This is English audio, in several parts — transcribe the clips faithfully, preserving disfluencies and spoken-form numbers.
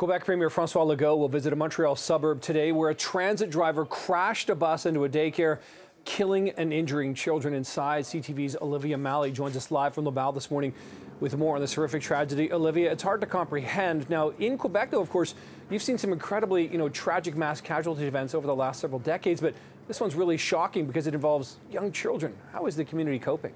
Quebec Premier François Legault will visit a Montreal suburb today where a transit driver crashed a bus into a daycare, killing and injuring children inside. C T V's Olivia Malley joins us live from Laval this morning with more on this horrific tragedy. Olivia, it's hard to comprehend. Now, in Quebec, though, of course, you've seen some incredibly, you know, tragic mass casualty events over the last several decades, but this one's really shocking because it involves young children. How is the community coping?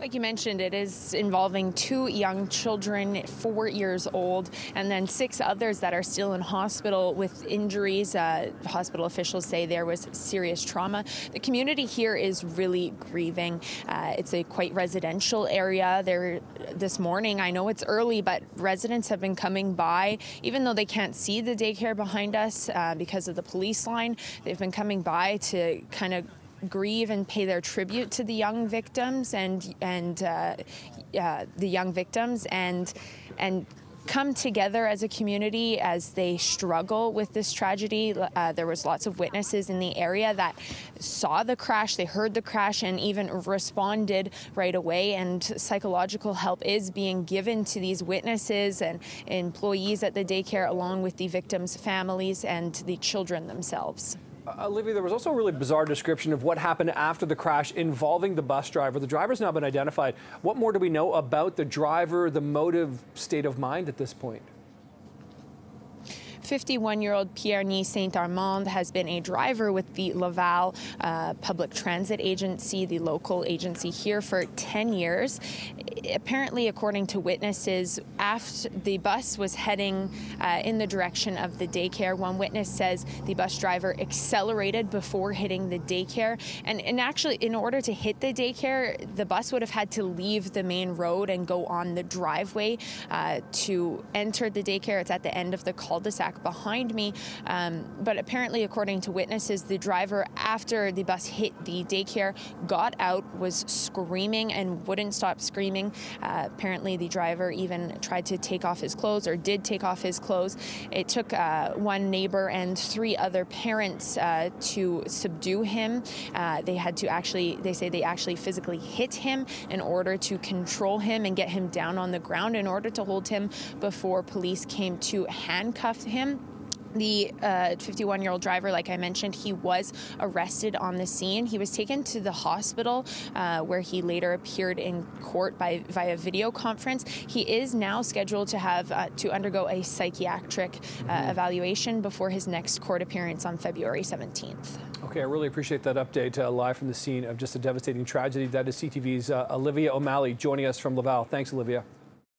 Like you mentioned, it is involving two young children, four years old, and then six others that are still in hospital with injuries. Uh, hospital officials say there was serious trauma. The community here is really grieving. Uh, it's a quite residential area. There, this morning, I know it's early, but residents have been coming by, even though they can't see the daycare behind us uh, because of the police line. They've been coming by to kind of grieve and pay their tribute to the young victims and and uh, uh, the young victims and and come together as a community as they struggle with this tragedy. Uh, there was lots of witnesses in the area that saw the crash, they heard the crash, and even responded right away. And psychological help is being given to these witnesses and employees at the daycare, along with the victims' families and the children themselves. Uh, Olivia, there was also a really bizarre description of what happened after the crash involving the bus driver. The driver's now been identified. What more do we know about the driver, the motive, state of mind at this point? fifty-one-year-old Pierre Ney Saint Armand has been a driver with the Laval uh, Public Transit Agency, the local agency here, for ten years. Apparently, according to witnesses, after the bus was heading uh, in the direction of the daycare. One witness says the bus driver accelerated before hitting the daycare. And, and actually, in order to hit the daycare, the bus would have had to leave the main road and go on the driveway uh, to enter the daycare. It's at the end of the cul-de-sac behind me, um, but apparently, according to witnesses, the driver, after the bus hit the daycare, got out, was screaming and wouldn't stop screaming. Uh, apparently the driver even tried to take off his clothes, or did take off his clothes. It took uh, one neighbor and three other parents uh, to subdue him. Uh, they had to actually, they say they actually physically hit him in order to control him and get him down on the ground in order to hold him before police came to handcuff him. him. The fifty-one-year-old uh, driver, like I mentioned, he was arrested on the scene. He was taken to the hospital uh, where he later appeared in court by via video conference. He is now scheduled to have uh, to undergo a psychiatric uh, evaluation before his next court appearance on February seventeenth. Okay, I really appreciate that update uh, live from the scene of just a devastating tragedy. That is C T V's uh, Olivia O'Malley joining us from Laval. Thanks, Olivia.